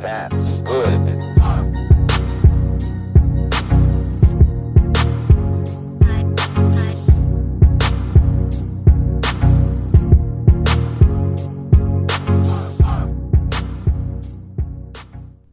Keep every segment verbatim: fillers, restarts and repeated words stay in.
That's good.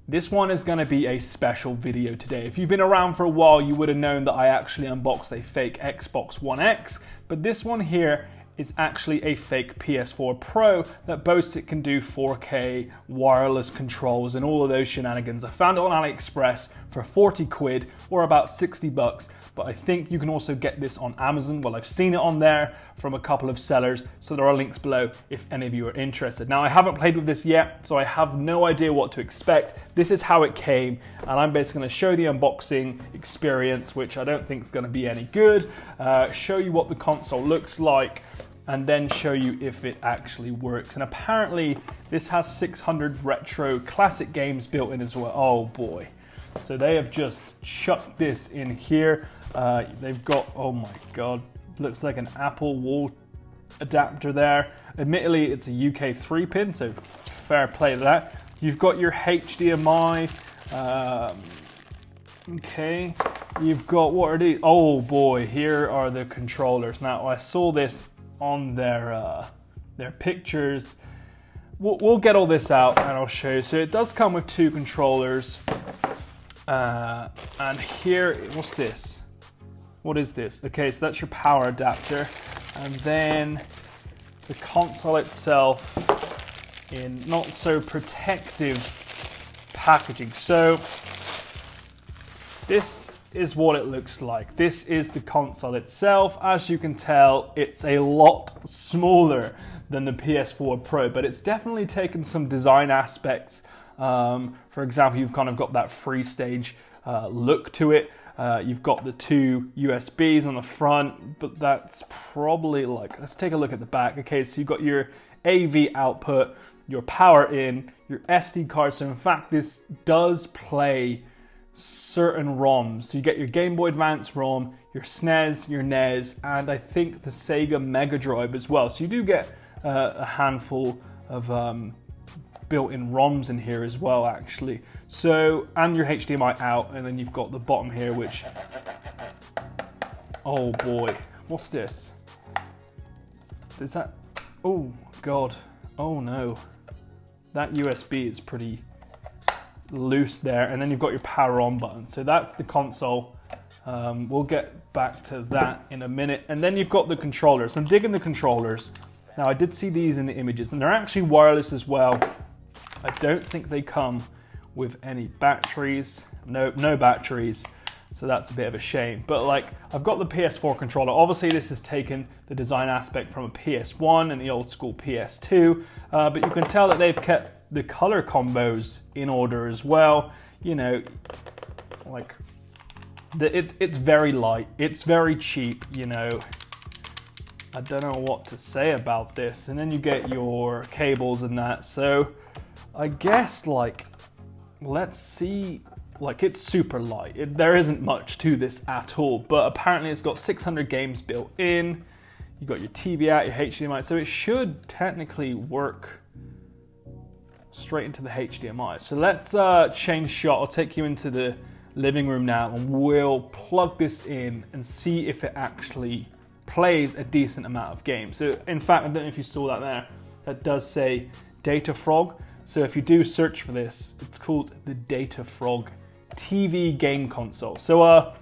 This one is going to be a special video today. If you've been around for a while, you would have known that I actually unboxed a fake Xbox One X, but this one here is actually a fake P S four Pro that boasts it can do four K wireless controls and all of those shenanigans. I found it on AliExpress for forty quid or about sixty bucks, but I think you can also get this on Amazon. Well, I've seen it on there from a couple of sellers, so there are links below if any of you are interested. Now, I haven't played with this yet, so I have no idea what to expect. This is how it came, and I'm basically going to show the unboxing experience, which I don't think is going to be any good, uh, show you what the console looks like, and then show you if it actually works. And apparently this has six hundred retro classic games built in as well. Oh boy. So they have just chucked this in here. Uh, they've got, oh my God, looks like an Apple wall adapter there. Admittedly, it's a U K three pin, so fair play to that. You've got your H D M I. Um, okay, you've got, what are these? Oh boy, here are the controllers. Now, I saw this on their, uh, their pictures. We'll, we'll get all this out and I'll show you. So it does come with two controllers. Uh, and here, what's this? What is this? Okay, so that's your power adapter. And then the console itself in not so protective packaging. So this is what it looks like. This is the console itself. As you can tell, it's a lot smaller than the P S four Pro, but it's definitely taken some design aspects. Um, for example, you've kind of got that free stage uh, look to it. Uh, you've got the two U S Bs on the front, but that's probably like, let's take a look at the back. Okay, so you've got your A V output, your power in, your S D card. So in fact, this does play certain ROMs. So you get your Game Boy Advance ROM, your S N E S, your N E S, and I think the Sega Mega Drive as well. So you do get uh, a handful of um, built-in ROMs in here as well, actually. So, and your H D M I out, and then you've got the bottom here, which, oh boy, what's this? Is that, oh God, oh no. That U S B is pretty loose there, and then you've got your power on button. So that's the console. Um, we'll get back to that in a minute. And then you've got the controllers. I'm digging the controllers. Now, I did see these in the images, and they're actually wireless as well. I don't think they come with any batteries. No, no batteries. So that's a bit of a shame. But like, I've got the P S four controller. Obviously, this has taken the design aspect from a P S one and the old school P S two. Uh, but you can tell that they've kept the color combos in order as well. You know, like the, it's it's very light. It's very cheap. You know, I don't know what to say about this. And then you get your cables and that. So I guess like, let's see. Like, it's super light. It, there isn't much to this at all, but apparently it's got six hundred games built in. You've got your T V out, your H D M I, so it should technically work straight into the H D M I. So let's uh, change shot. I'll take you into the living room now and we'll plug this in and see if it actually plays a decent amount of games. So in fact, I don't know if you saw that there, that does say Data Frog. So if you do search for this, it's called the Data Frog T V game console. So uh,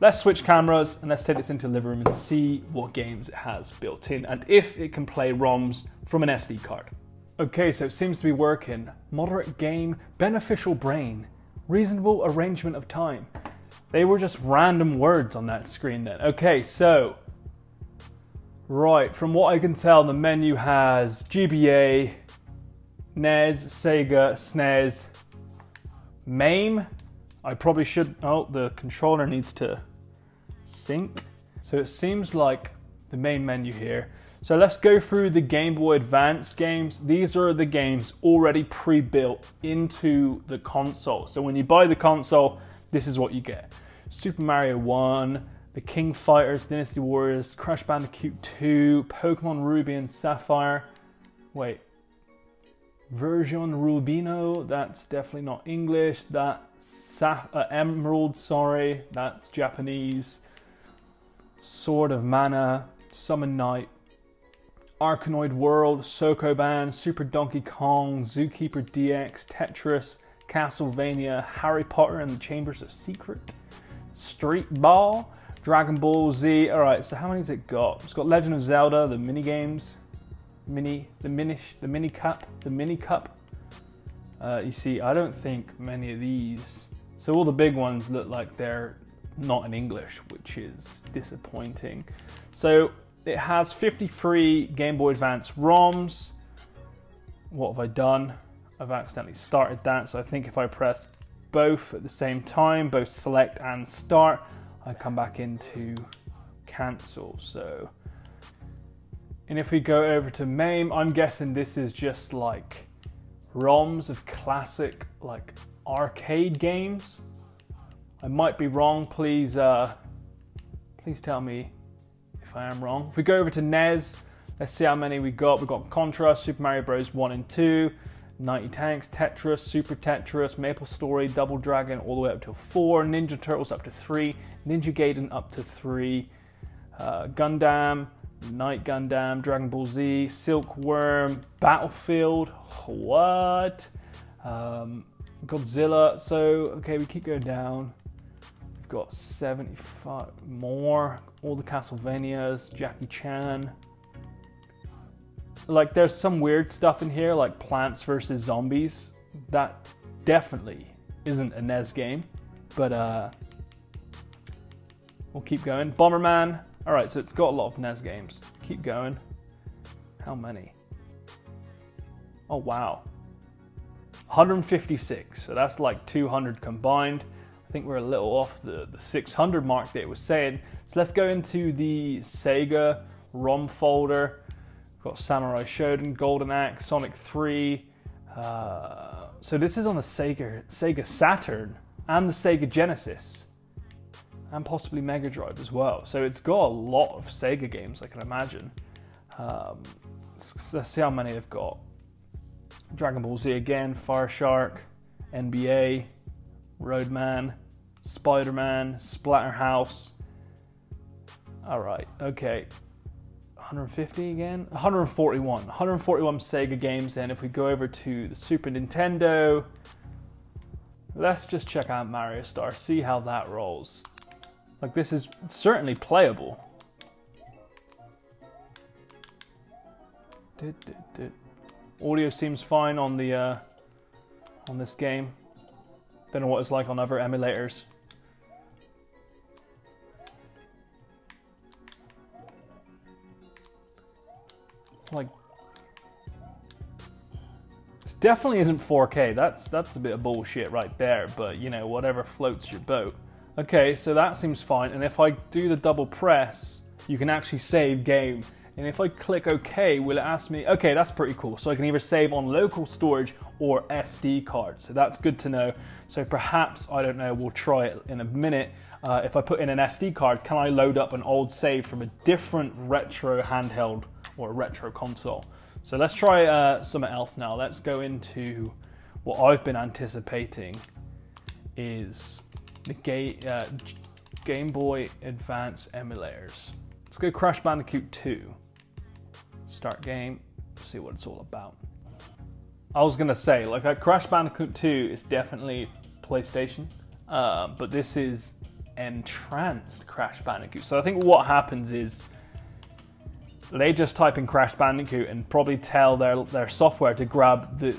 let's switch cameras and let's take this into the living room and see what games it has built in and if it can play ROMs from an S D card. Okay, so it seems to be working. Moderate game, beneficial brain, reasonable arrangement of time. They were just random words on that screen then. Okay, so, right, from what I can tell, the menu has G B A, N E S, Sega, S N E S, MAME. I probably should, oh, the controller needs to sync. So it seems like the main menu here. So let's go through the Game Boy Advance games. These are the games already pre-built into the console. So when you buy the console, this is what you get. Super Mario one, The King Fighters, Dynasty Warriors, Crash Bandicoot two, Pokemon Ruby and Sapphire. Wait. Version Rubino, that's definitely not English. That's uh, Emerald, sorry, that's Japanese. Sword of Mana, Summon Night, Arkanoid World, Sokoban, Super Donkey Kong, Zookeeper D X, Tetris, Castlevania, Harry Potter and the Chambers of Secret, Street Ball, Dragon Ball Z. Alright, so how many's it got? It's got Legend of Zelda, the minigames. Mini, the minish, the mini cup, the mini cup. Uh, you see, I don't think many of these. So all the big ones look like they're not in English, which is disappointing. So it has fifty-three Game Boy Advance ROMs. What have I done? I've accidentally started that. So I think if I press both at the same time, both select and start, I come back into cancel. So. And if we go over to MAME, I'm guessing this is just like ROMs of classic like arcade games. I might be wrong, please uh, please tell me if I am wrong. If we go over to N E S, let's see how many we got. We've got Contra, Super Mario Bros. one and two, Nighty Tanks, Tetris, Super Tetris, Maple Story, Double Dragon all the way up to four, Ninja Turtles up to three, Ninja Gaiden up to three, uh, Gundam, Night Gundam, Dragon Ball Z, Silkworm, Battlefield, what? Um, Godzilla, so, okay, we keep going down. We've got seventy-five more, all the Castlevanias, Jackie Chan. Like, there's some weird stuff in here, like Plants versus Zombies. That definitely isn't a N E S game, but uh, we'll keep going. Bomberman. Alright, so it's got a lot of N E S games. Keep going. How many? Oh, wow. one hundred fifty-six. So that's like two hundred combined. I think we're a little off the, the six hundred mark that it was saying. So let's go into the Sega ROM folder. We've got Samurai Shodown, Golden Axe, Sonic three. Uh, so this is on the Sega, Sega Saturn and the Sega Genesis. And possibly Mega Drive as well. So it's got a lot of Sega games, I can imagine. Um, let's see how many they've got. Dragon Ball Z again, Fire Shark, N B A, Roadman, Spider-Man, Splatterhouse. All right, okay. one hundred fifty again? one hundred forty-one. one hundred forty-one Sega games. And if we go over to the Super Nintendo, let's just check out Mario Star, see how that rolls. Like, this is certainly playable. Du, du, du. Audio seems fine on the uh, on this game. Don't know what it's like on other emulators. Like, this definitely isn't four K. That's that's a bit of bullshit right there. But you know, whatever floats your boat. Okay, so that seems fine, and if I do the double press, you can actually save game. And if I click OK, will it ask me, okay, that's pretty cool. So I can either save on local storage or S D card, so that's good to know. So perhaps, I don't know, we'll try it in a minute. Uh, if I put in an S D card, can I load up an old save from a different retro handheld or a retro console? So let's try uh, something else now. Let's go into what I've been anticipating is the Ga uh, Game Boy Advance emulators. Let's go Crash Bandicoot two. Start game, see what it's all about. I was gonna say, like, uh, Crash Bandicoot two is definitely PlayStation, uh, but this is entranced Crash Bandicoot. So I think what happens is they just type in Crash Bandicoot and probably tell their, their software to grab the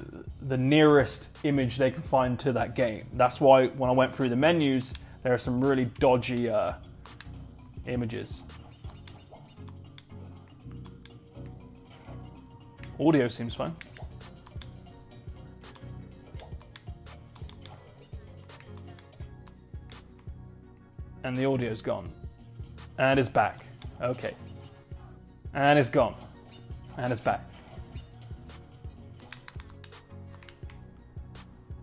the nearest image they can find to that game. That's why when I went through the menus, there are some really dodgy uh, images. Audio seems fine. And the audio's gone. And it's back. Okay. And it's gone. And it's back.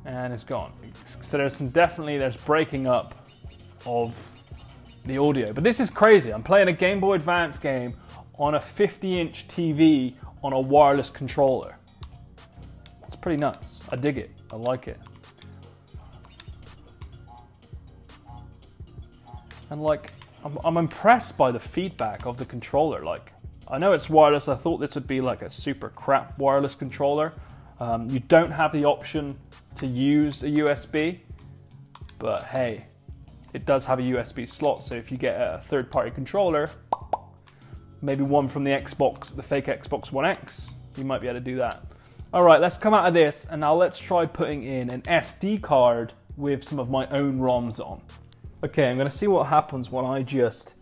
And it's gone. So there's some definitely there's breaking up of the audio. But this is crazy. I'm playing a Game Boy Advance game on a fifty inch T V on a wireless controller. It's pretty nuts. I dig it. I like it. And like, I'm, I'm impressed by the feedback of the controller. Like, I know it's wireless. I thought this would be like a super crap wireless controller. Um, you don't have the option to use a U S B, but hey, it does have a U S B slot. So if you get a third party controller, maybe one from the Xbox, the fake Xbox One X, you might be able to do that. All right, let's come out of this and now let's try putting in an S D card with some of my own ROMs on. Okay, I'm gonna see what happens when I just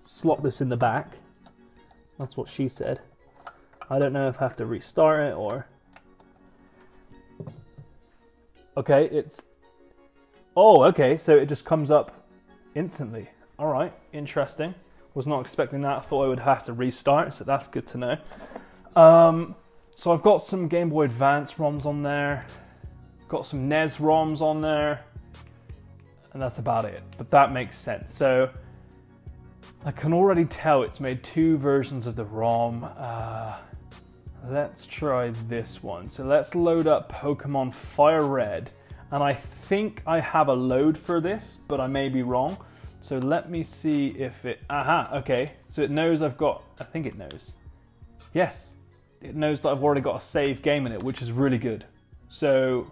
slot this in the back. That's what she said. I don't know if I have to restart it or... Okay, it's... Oh, okay, so it just comes up instantly. All right, interesting. Was not expecting that. I thought I would have to restart, so that's good to know. Um, so I've got some Game Boy Advance ROMs on there. Got some N E S ROMs on there. And that's about it, but that makes sense. So I can already tell it's made two versions of the ROM. Uh, let's try this one. So let's load up Pokemon Fire Red. And I think I have a load for this, but I may be wrong. So let me see if it, aha, okay. So it knows I've got, I think it knows. Yes, it knows that I've already got a save game in it, which is really good. So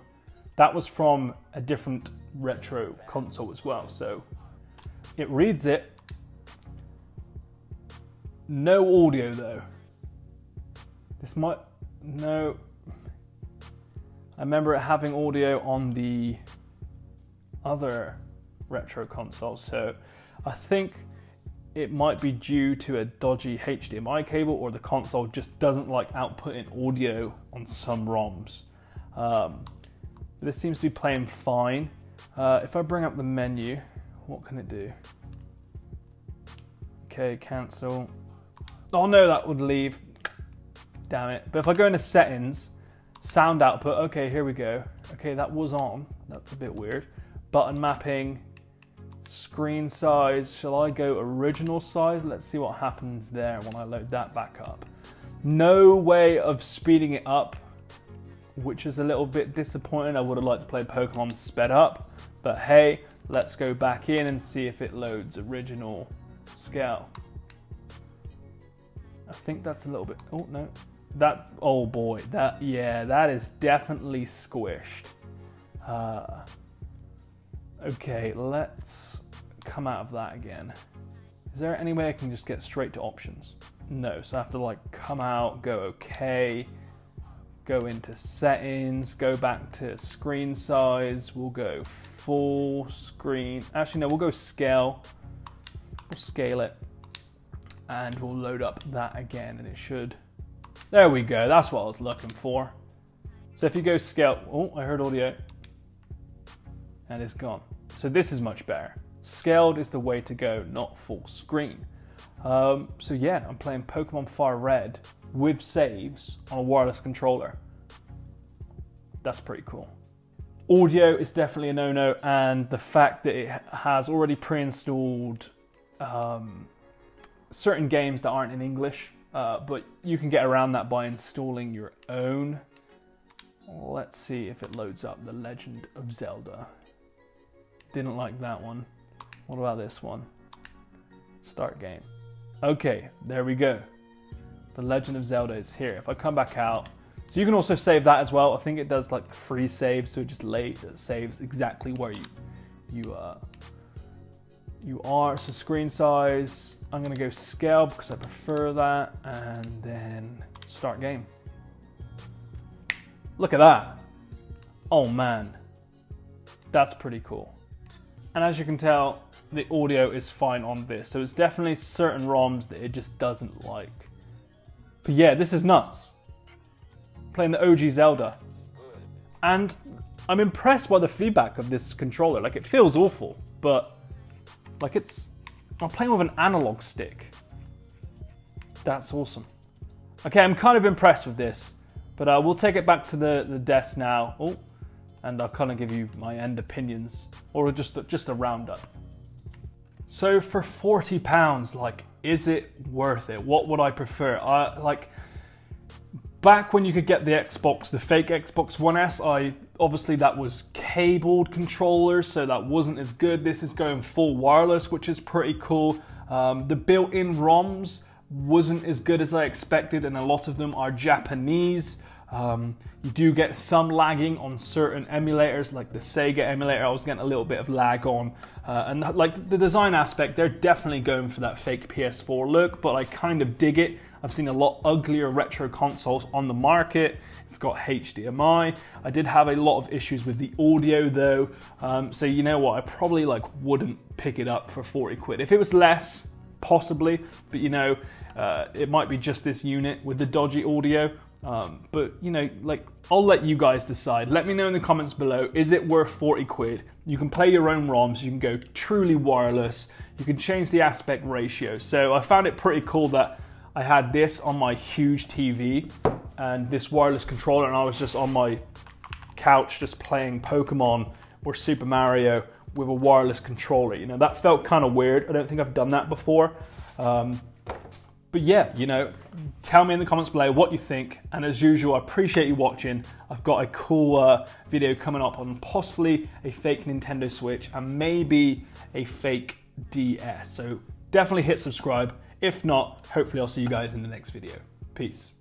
that was from a different retro console as well. So it reads it. No audio though. This might, no. I remember it having audio on the other retro console. So I think it might be due to a dodgy H D M I cable or the console just doesn't like outputting audio on some ROMs. Um, this seems to be playing fine. Uh, if I bring up the menu, what can it do? Okay, cancel. Oh no, that would leave. Damn it. But if I go into settings, sound output, okay, here we go. Okay, that was on. That's a bit weird. Button mapping, screen size. Shall I go original size? Let's see what happens there when I load that back up. No way of speeding it up, which is a little bit disappointing. I would have liked to play Pokemon sped up, but hey, let's go back in and see if it loads original scale. I think that's a little bit, oh no. That, oh boy, that, yeah, that is definitely squished. Uh, okay, let's come out of that again. Is there any way I can just get straight to options? No, so I have to like come out, go okay, go into settings, go back to screen size, we'll go full screen. Actually, no, we'll go scale, we'll scale it, and we'll load up that again, and it should. There we go, that's what I was looking for. So if you go scale, oh, I heard audio, and it's gone. So this is much better. Scaled is the way to go, not full screen. Um, so yeah, I'm playing Pokemon Fire Red with saves on a wireless controller. That's pretty cool. Audio is definitely a no-no, and the fact that it has already pre-installed um, certain games that aren't in English, uh, but you can get around that by installing your own. Let's see if it loads up the Legend of Zelda. Didn't like that one. What about this one? Start game. Okay, there we go. The Legend of Zelda is here. If I come back out, so you can also save that as well. I think it does like free saves, so it just late it saves exactly where you you uh you are. So screen size, I'm gonna go scale because I prefer that, and then start game. Look at that! Oh man, that's pretty cool. And as you can tell, the audio is fine on this, so it's definitely certain ROMs that it just doesn't like. But yeah, this is nuts. Playing the O G Zelda. And I'm impressed by the feedback of this controller. Like, it feels awful, but like it's, I'm playing with an analog stick. That's awesome. Okay, I'm kind of impressed with this, but uh, we'll take it back to the, the desk now. Oh, and I'll kind of give you my end opinions, or just, just a roundup. So for forty pounds, like, is it worth it? What would I prefer? I, like, Back when you could get the Xbox, the fake Xbox One S, I obviously that was cabled controllers, so that wasn't as good. This is going full wireless, which is pretty cool. Um, the built-in ROMs wasn't as good as I expected, and a lot of them are Japanese. Um, you do get some lagging on certain emulators, like the Sega emulator I was getting a little bit of lag on, uh, and that, like the design aspect, they're definitely going for that fake P S four look, but I kind of dig it. I've seen a lot uglier retro consoles on the market. It's got H D M I. I did have a lot of issues with the audio though, um, so you know what, I probably like wouldn't pick it up for forty quid. If it was less, possibly, but you know, uh, it might be just this unit with the dodgy audio. Um, but you know, like, I'll let you guys decide. Let me know in the comments below, is it worth forty quid? You can play your own ROMs, you can go truly wireless, you can change the aspect ratio. So I found it pretty cool that I had this on my huge T V and this wireless controller, and I was just on my couch just playing Pokemon or Super Mario with a wireless controller. You know, that felt kind of weird. I don't think I've done that before. Um, But yeah, you know, tell me in the comments below what you think, and as usual, I appreciate you watching. I've got a cool uh, video coming up on possibly a fake Nintendo Switch and maybe a fake D S, so definitely hit subscribe. If not, hopefully I'll see you guys in the next video. Peace.